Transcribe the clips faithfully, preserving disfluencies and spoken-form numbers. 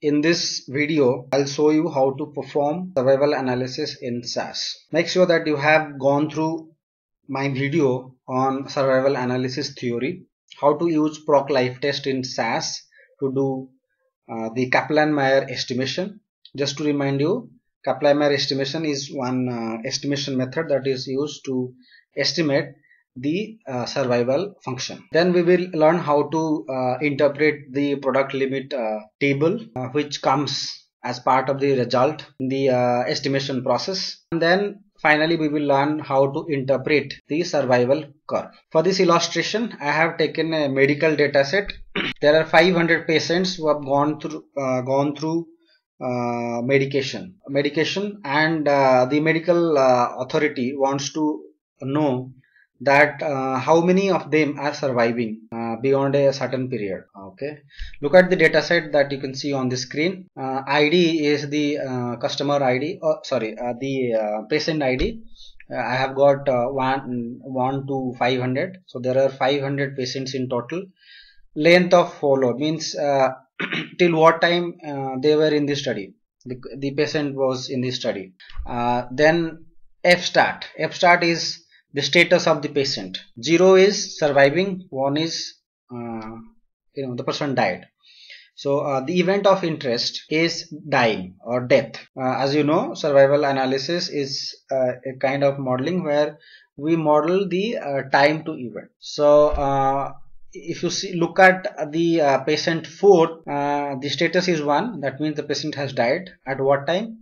In this video, I'll show you how to perform survival analysis in S A S. Make sure that you have gone through my video on survival analysis theory, how to use PROC LIFETEST in S A S to do uh, the Kaplan-Meier estimation. Just to remind you, Kaplan-Meier estimation is one uh, estimation method that is used to estimate the uh, survival function. Then we will learn how to uh, interpret the product limit uh, table uh, which comes as part of the result in the uh, estimation process, and then finally we will learn how to interpret the survival curve. For this illustration, I have taken a medical data set. There are five hundred patients who have gone through uh, gone through uh, medication medication and uh, the medical uh, authority wants to know that uh, how many of them are surviving uh, beyond a certain period. Okay, look at the data set that you can see on the screen. uh, I D is the uh, customer I D, or sorry, uh, the uh, patient I D. uh, I have got uh, one to five hundred, so there are five hundred patients in total. Length of follow means uh, till what time uh, they were in the study, the, the patient was in the study. Uh, then F STAT. F STAT is the status of the patient. Zero is surviving, one is uh, you know the person died. So uh, the event of interest is dying or death. Uh, as you know, survival analysis is uh, a kind of modeling where we model the uh, time to event. So uh, if you see, look at the uh, patient four, uh, the status is one, that means the patient has died. At what time?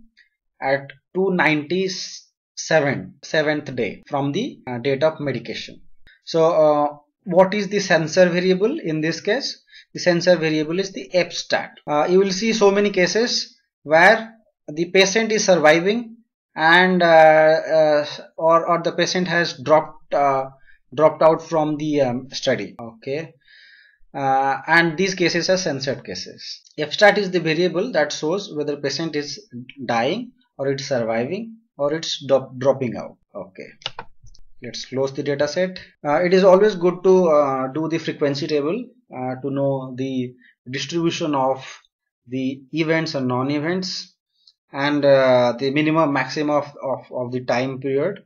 At two ninety-seven seventh day from the uh, date of medication. So uh, what is the sensor variable in this case? The sensor variable is the E P STAT. Uh, you will see so many cases where the patient is surviving and uh, uh, or, or the patient has dropped uh, dropped out from the um, study. Okay, uh, and these cases are censored cases. E P STAT is the variable that shows whether patient is dying or it's surviving or it's dropping out. Okay, let's close the data set. Uh, it is always good to uh, do the frequency table uh, to know the distribution of the events and non-events, and uh, the minimum maximum of, of, of the time period,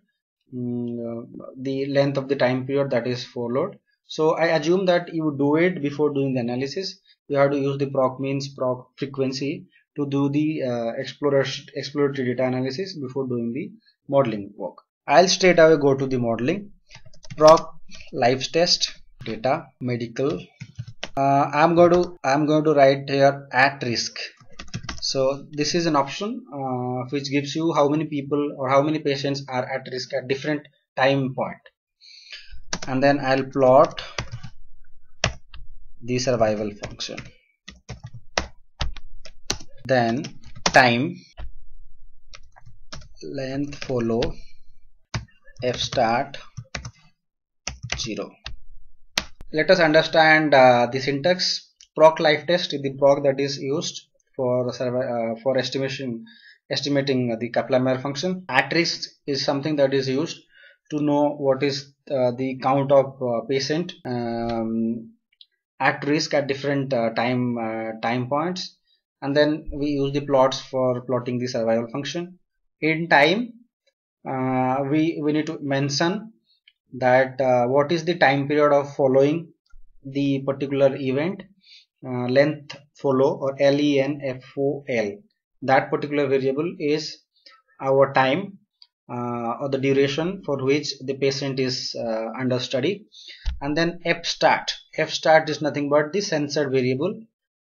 um, the length of the time period that is followed. So I assume that you do it before doing the analysis. You have to use the proc means, proc frequency to do the uh, exploratory data analysis before doing the modeling work. I'll straight away go to the modeling. Proc LIFETEST data medical. Uh, I'm going to I'm going to write here at risk. So this is an option uh, which gives you how many people or how many patients are at risk at different time point. And then I'll plot the survival function. Then time, length follow, F STAT zero. Let us understand uh, the syntax. Proc LIFETEST is the proc that is used for uh, for estimation estimating the Kaplan-Meier function. At risk is something that is used to know what is uh, the count of uh, patient um, at risk at different uh, time uh, time points. And then we use the plots for plotting the survival function. In time, uh, we, we need to mention that uh, what is the time period of following the particular event. Uh, length follow, or L E N F O L, that particular variable is our time uh, or the duration for which the patient is uh, under study. And then F STAT. F STAT is nothing but the censored variable.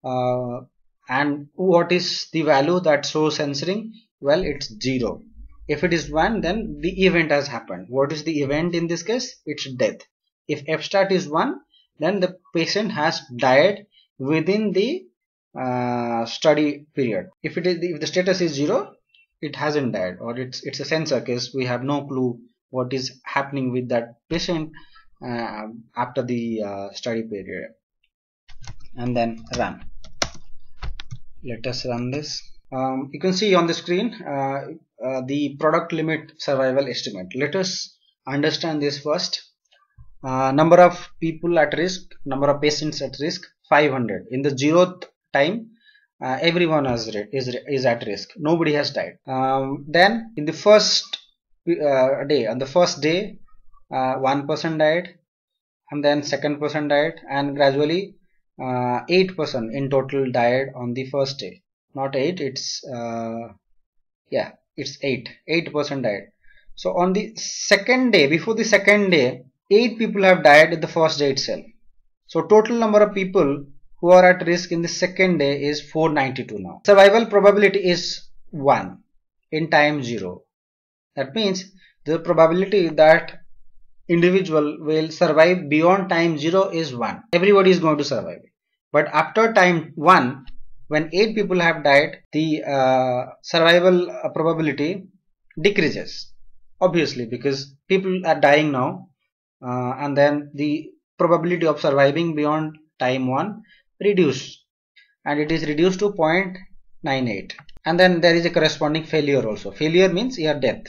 Uh, and what is the value that shows censoring? Well, it's zero. If it is one, then the event has happened. What is the event in this case? It's death. If F STAT is one, then the patient has died within the uh, study period. If it is if the status is zero, it hasn't died, or it's it's a censor case. We have no clue what is happening with that patient uh, after the uh, study period. And then run. Let us run this. Um, you can see on the screen uh, uh, the product limit survival estimate. Let us understand this first. Uh, number of people at risk, number of patients at risk, five hundred. In the zeroth time, uh, everyone has is, is at risk. Nobody has died. Um, then in the first uh, day, on the first day, uh, one person died, and then second person died, and gradually uh, eight person in total died on the first day. Not eight, it's uh, yeah, it's eight. Eight person died. So on the second day, before the second day, eight people have died in the first day itself. So total number of people who are at risk in the second day is four ninety-two now. Survival probability is one in time zero. That means the probability that individual will survive beyond time zero is one. Everybody is going to survive. But after time one, when eight people have died, the uh, survival probability decreases. Obviously, because people are dying now, uh, and then the probability of surviving beyond time one reduced, and it is reduced to zero point nine eight. And then there is a corresponding failure also. Failure means your death.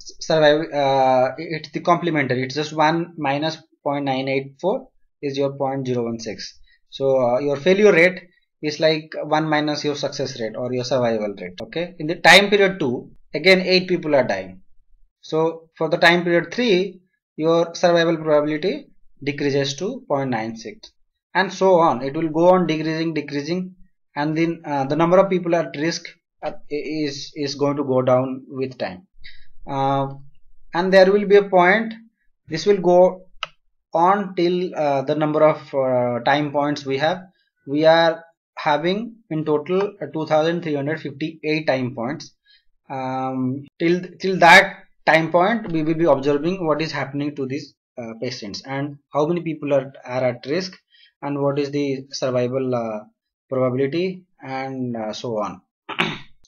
Survive, uh, it's the complementary. It's just one minus zero point nine eight four is your zero point zero one six. So uh, your failure rate is like one minus your success rate or your survival rate. Okay. In the time period two, again eight people are dying. So for the time period three, your survival probability decreases to zero point nine six, and so on. It will go on decreasing, decreasing, and then uh, the number of people at risk uh, is is going to go down with time. Uh, and there will be a point. This will go on till uh, the number of uh, time points we have. We are having in total uh, two thousand three hundred fifty-eight time points. Um, till till that time point, we will be observing what is happening to these uh, patients and how many people are, are at risk and what is the survival uh, probability and uh, so on.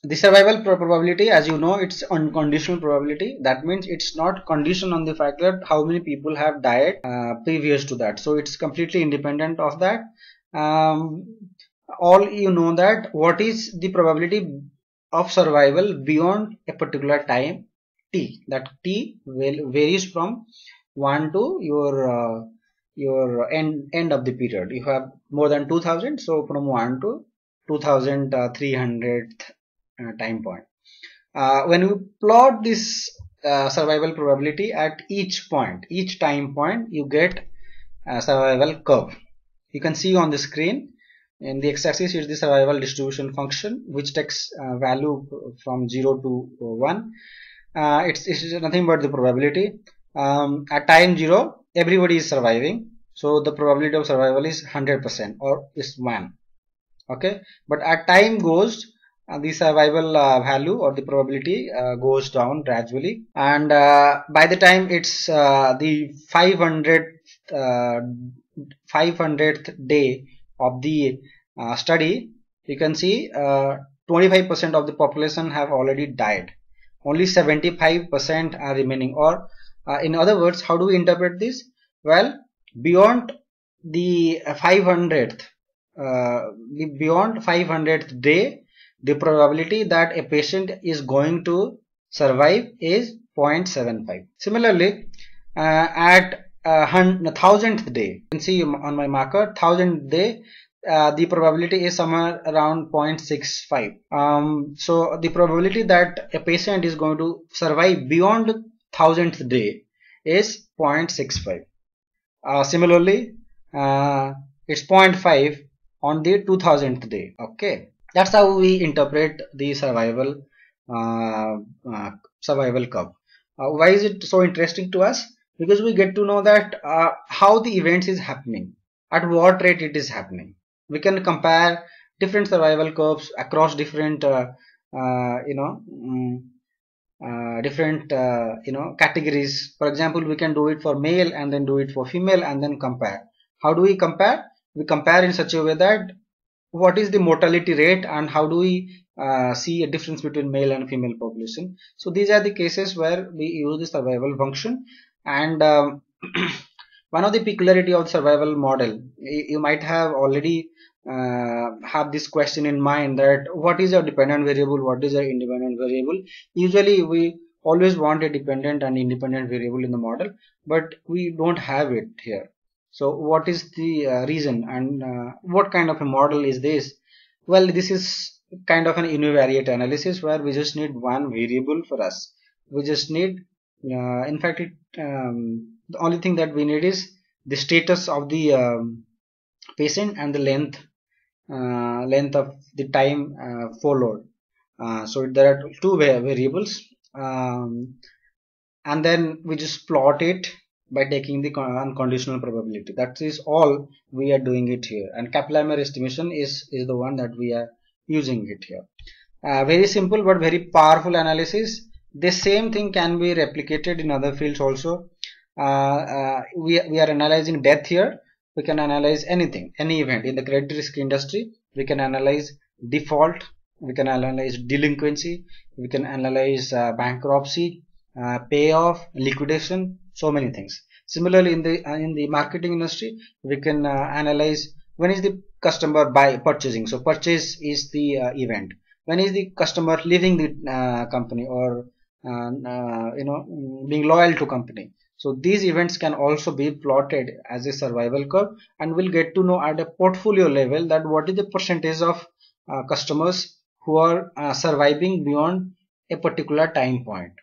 The survival probability, as you know, it's unconditional probability. That means it's not conditioned on the fact that how many people have died uh, previous to that. So it's completely independent of that. Um, all you know that what is the probability of survival beyond a particular time. T, that T will varies from one to your uh, your end end of the period. You have more than two thousand, so from one to two thousand three hundredth uh, time point. Uh, when you plot this uh, survival probability at each point, each time point, you get a survival curve. You can see on the screen. In the x-axis is the survival distribution function, which takes uh, value from zero to one. Uh, it's, it's nothing but the probability. Um, at time zero, everybody is surviving, so the probability of survival is one hundred percent or is one. Okay, but at time goes, uh, the survival uh, value or the probability uh, goes down gradually, and uh, by the time it's uh, the five hundredth day of the uh, study, you can see uh, twenty-five percent of the population have already died. Only seventy-five percent are remaining, or uh, in other words, how do we interpret this? Well, beyond the five hundredth, uh, beyond five hundredth day, the probability that a patient is going to survive is zero point seven five. Similarly, uh, at uh, one thousandth day, you can see on my marker, one thousandth day, Uh, the probability is somewhere around zero point six five. Um, so the probability that a patient is going to survive beyond thousandth day is zero point six five. Uh, similarly, uh, it's zero point five on the two thousandth day. Okay, that's how we interpret the survival uh, uh, survival curve. Uh, why is it so interesting to us? Because we get to know that uh, how the events is happening, at what rate it is happening. We can compare different survival curves across different, uh, uh, you know, um, uh, different, uh, you know, categories. For example, we can do it for male and then do it for female and then compare. How do we compare? We compare in such a way that what is the mortality rate and how do we uh, see a difference between male and female population. So these are the cases where we use the survival function. And um, one of the peculiarity of survival model, you might have already uh, have this question in mind, that what is your dependent variable, what is your independent variable. Usually we always want a dependent and independent variable in the model, but we don't have it here. So what is the uh, reason, and uh, what kind of a model is this Well, this is kind of an univariate analysis where we just need one variable for us. We just need uh, in fact it um, the only thing that we need is the status of the um, patient and the length uh, length of the time uh, followed. Uh, so there are two variables, um, and then we just plot it by taking the unconditional probability. That is all we are doing it here, and Kaplan-Meier estimation is is the one that we are using it here. Uh, very simple but very powerful analysis. The same thing can be replicated in other fields also. Uh, uh, we, we are analyzing death here. We can analyze anything, any event. In the credit risk industry, we can analyze default, we can analyze delinquency, we can analyze uh, bankruptcy, uh, payoff, liquidation, so many things. Similarly, in the uh, in the marketing industry, we can uh, analyze when is the customer buy purchasing. So purchase is the uh, event. When is the customer leaving the uh, company or uh, uh, you know, being loyal to company. So these events can also be plotted as a survival curve, and we'll get to know at a portfolio level that what is the percentage of uh, customers who are uh, surviving beyond a particular time point.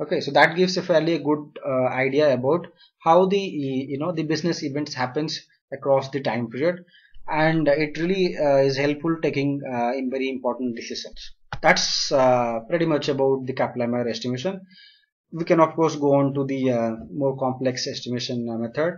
Okay, so that gives a fairly good uh, idea about how the you know the business events happens across the time period, and it really uh, is helpful taking uh, in very important decisions. That's uh, pretty much about the Kaplan-Meier estimation. We can of course go on to the uh, more complex estimation uh, method,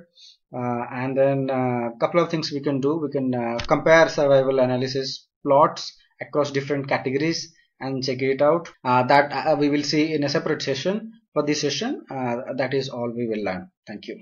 uh, and then a uh, couple of things we can do. We can uh, compare survival analysis plots across different categories and check it out. Uh, that uh, we will see in a separate session. For this session, uh, that is all we will learn. Thank you.